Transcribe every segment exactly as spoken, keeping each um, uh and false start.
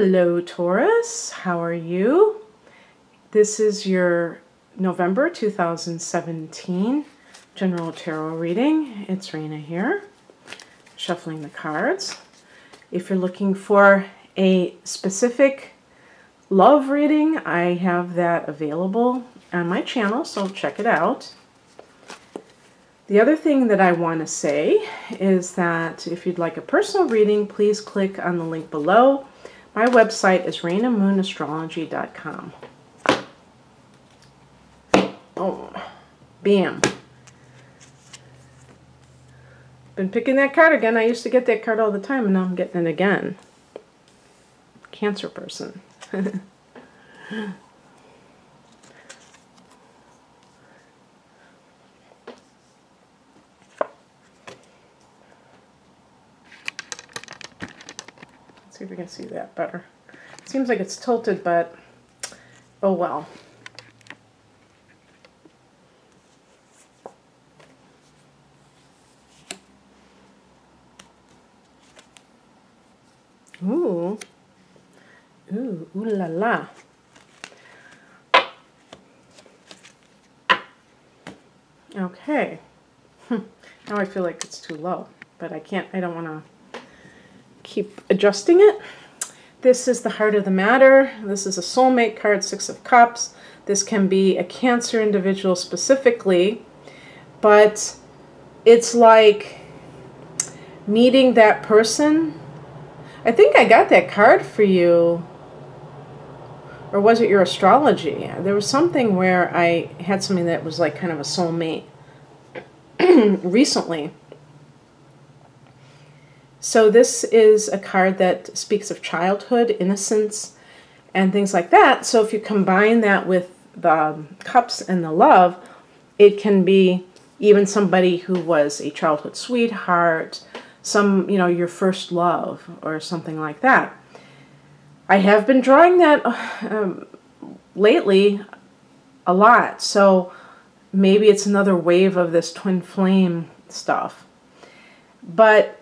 Hello Taurus, how are you? This is your November two thousand seventeen General Tarot reading. It's Raina here, shuffling the cards. If you're looking for a specific love reading, I have that available on my channel, so check it out. The other thing that I want to say is that if you'd like a personal reading, please click on the link below. My website is raina moon astrology dot com. Oh, bam. Been picking that card again. I used to get that card all the time, and now I'm getting it again. Cancer person. See if we can see that better. Seems like it's tilted, but oh well. Ooh. Ooh, ooh la la. Okay. Now I feel like it's too low, but I can't, I don't want to keep adjusting it. This is the heart of the matter. This is a soulmate card, Six of Cups. This can be a Cancer individual specifically, but it's like meeting that person. I think I got that card for you, or was it your astrology? There was something where I had something that was like kind of a soulmate recently. So this is a card that speaks of childhood, innocence, and things like that. So if you combine that with the cups and the love, it can be even somebody who was a childhood sweetheart, some, you know, your first love or something like that. I have been drawing that um, lately a lot. So maybe it's another wave of this twin flame stuff. But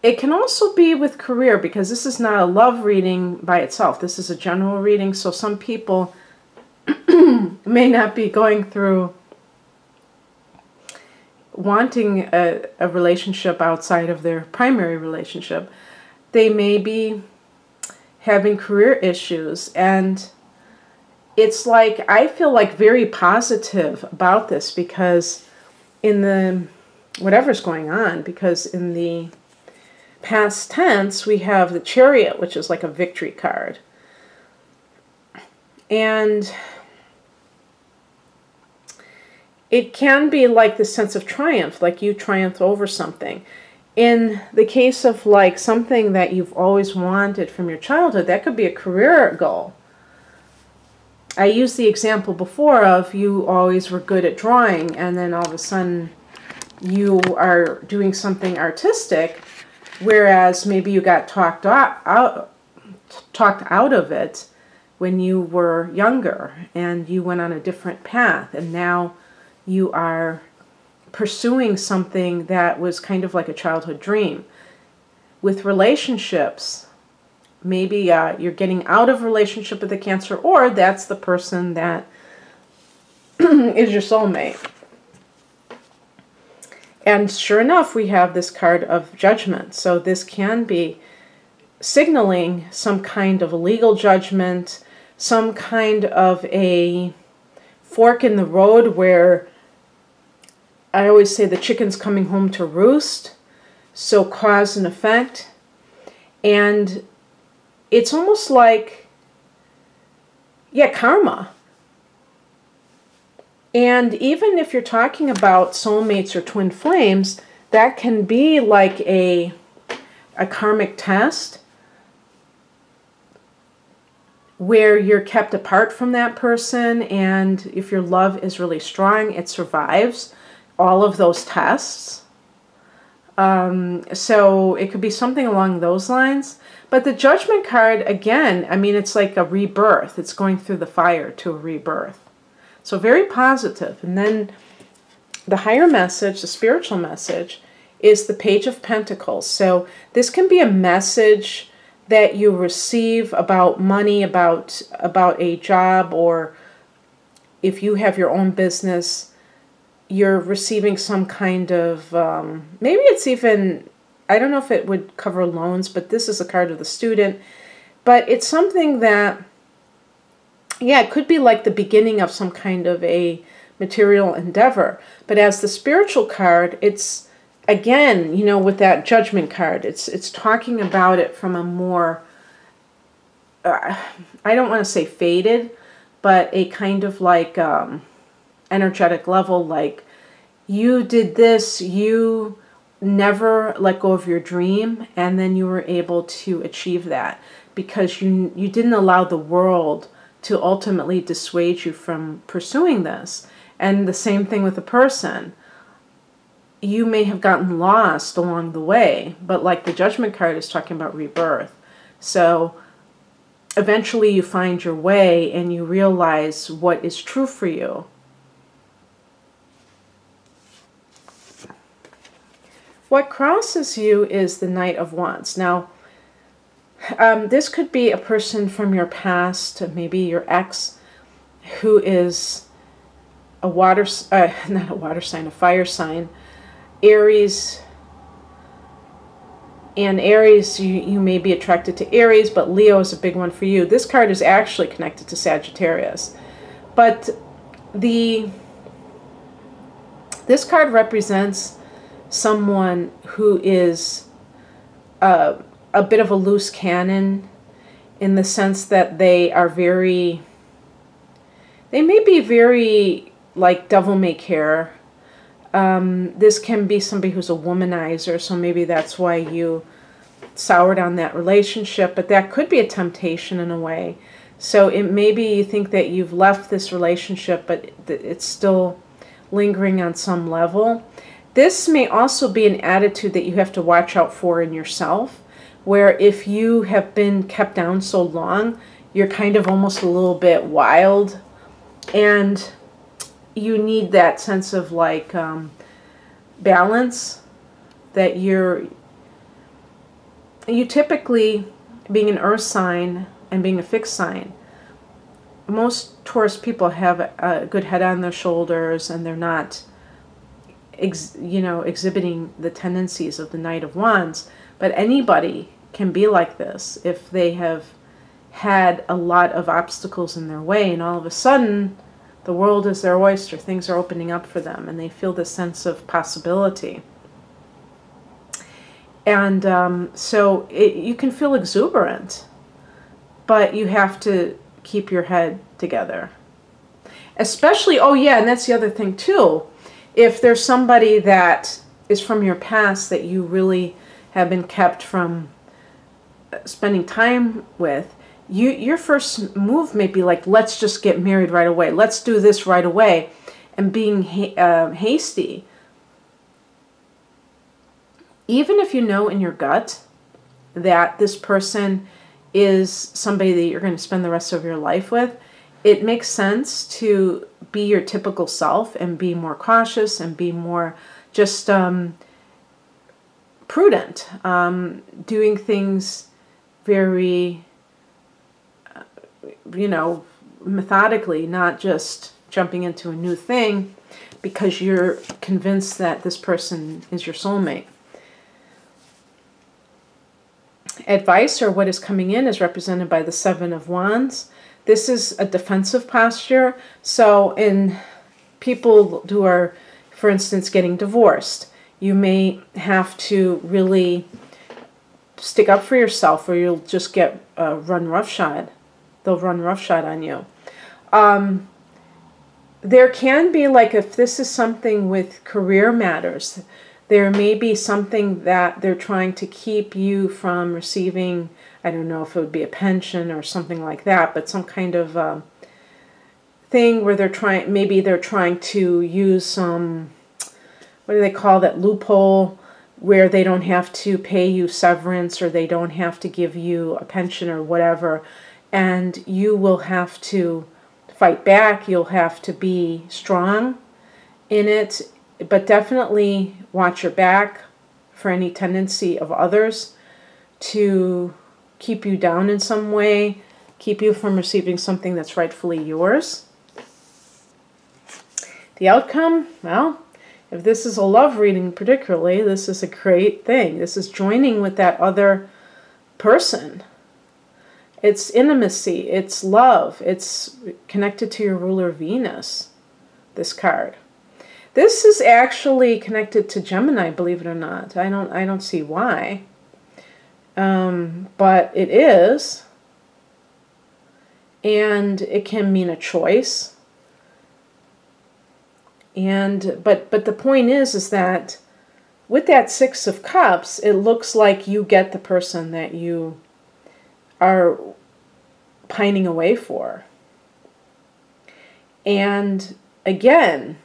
it can also be with career, because this is not a love reading by itself. This is a general reading, so some people may not be going through wanting a, a relationship outside of their primary relationship. They may be having career issues, and it's like, I feel like very positive about this, because in the, whatever's going on, because in the past tense, we have the Chariot, which is like a victory card. And it can be like this sense of triumph, like you triumph over something. In the case of like something that you've always wanted from your childhood, that could be a career goal. I used the example before of you always were good at drawing, and then all of a sudden you are doing something artistic, whereas maybe you got talked out, out, talked out of it when you were younger, and you went on a different path, and now you are pursuing something that was kind of like a childhood dream. With relationships, maybe uh, you're getting out of a relationship with a Cancer, or that's the person that is your soulmate. And sure enough, we have this card of judgment. So this can be signaling some kind of a legal judgment, some kind of a fork in the road where I always say the chicken's coming home to roost. So cause and effect. And it's almost like, yeah, karma. And even if you're talking about soulmates or twin flames, that can be like a, a karmic test where you're kept apart from that person, and if your love is really strong, it survives all of those tests. Um, so it could be something along those lines. But the Judgment card, again, I mean, it's like a rebirth. It's going through the fire to a rebirth. So very positive. And then the higher message, the spiritual message, is the Page of Pentacles. So this can be a message that you receive about money, about, about a job, or if you have your own business, you're receiving some kind of, um, maybe it's even, I don't know if it would cover loans, but this is a card of the student. But it's something that, yeah, it could be like the beginning of some kind of a material endeavor. But as the spiritual card, it's, again, you know, with that judgment card, it's, it's talking about it from a more, uh, I don't want to say faded, but a kind of like um, energetic level, like you did this, you never let go of your dream, and then you were able to achieve that because you, you didn't allow the world to ultimately dissuade you from pursuing this. And the same thing with a person. You may have gotten lost along the way, but like the judgment card is talking about rebirth. So eventually you find your way and you realize what is true for you. What crosses you is the Knight of Wands. Now, um, this could be a person from your past, maybe your ex, who is a water, uh, not a water sign, a fire sign, Aries. And Aries, you, you may be attracted to Aries, but Leo is a big one for you. This card is actually connected to Sagittarius. But the this card represents someone who is uh, a bit of a loose cannon, in the sense that they are very, they may be very like devil-may-care. Um, this can be somebody who's a womanizer, so maybe that's why you soured on that relationship, but that could be a temptation in a way. So it may be you think that you've left this relationship, but it's still lingering on some level. This may also be an attitude that you have to watch out for in yourself, where if you have been kept down so long, you're kind of almost a little bit wild, and you need that sense of like um, balance, that you're, you typically, being an earth sign and being a fixed sign, most Taurus people have a good head on their shoulders and they're not, ex you know, exhibiting the tendencies of the Knight of Wands. But anybody can be like this if they have had a lot of obstacles in their way, and all of a sudden the world is their oyster. Things are opening up for them, and they feel this sense of possibility. And um, so it, you can feel exuberant, but you have to keep your head together. Especially, oh yeah, and that's the other thing too. If there's somebody that is from your past that you really have been kept from spending time with, You, your first move may be like, let's just get married right away. Let's do this right away. And being ha uh, hasty, even if you know in your gut that this person is somebody that you're going to spend the rest of your life with, it makes sense to be your typical self and be more cautious and be more just um, prudent, um, doing things very, you know, methodically, not just jumping into a new thing because you're convinced that this person is your soulmate. Advice, or what is coming in, is represented by the Seven of Wands. This is a defensive posture. So in people who are, for instance, getting divorced, you may have to really stick up for yourself, or you'll just get uh, run roughshod. They'll run roughshod on you. Um, there can be, like, if this is something with career matters, there may be something that they're trying to keep you from receiving. I don't know if it would be a pension or something like that, but some kind of um, thing where they're trying, maybe they're trying to use some, what do they call that, loophole, where they don't have to pay you severance, or they don't have to give you a pension or whatever. And you will have to fight back. You'll have to be strong in it, but definitely watch your back for any tendency of others to keep you down in some way, keep you from receiving something that's rightfully yours. The outcome, well, if this is a love reading particularly, this is a great thing. This is joining with that other person. It's intimacy, it's love, it's connected to your ruler Venus, this card. This is actually connected to Gemini, believe it or not. I don't, I don't see why, um, but it is. And it can mean a choice. And but but the point is is that with that Six of Cups, it looks like you get the person that you are pining away for. And again,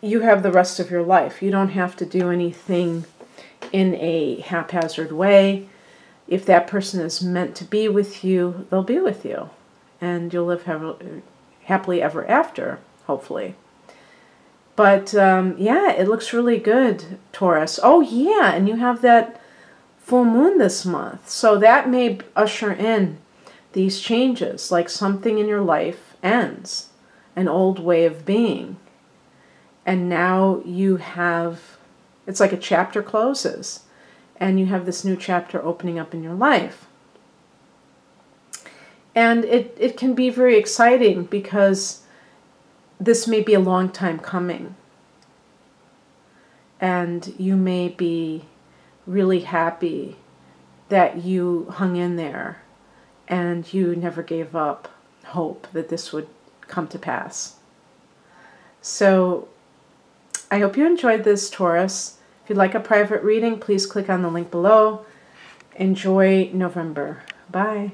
you have the rest of your life. You don't have to do anything in a haphazard way. If that person is meant to be with you, they'll be with you. And you'll live happily ever after, hopefully. But, um, yeah, it looks really good, Taurus. Oh, yeah, and you have that full moon this month. So that may usher in these changes, like something in your life ends, an old way of being. And now you have, it's like a chapter closes. And you have this new chapter opening up in your life. And it, it can be very exciting because this may be a long time coming. And you may be really happy that you hung in there and you never gave up hope that this would come to pass. So I hope you enjoyed this, Taurus. If you'd like a private reading, please click on the link below. Enjoy November. Bye.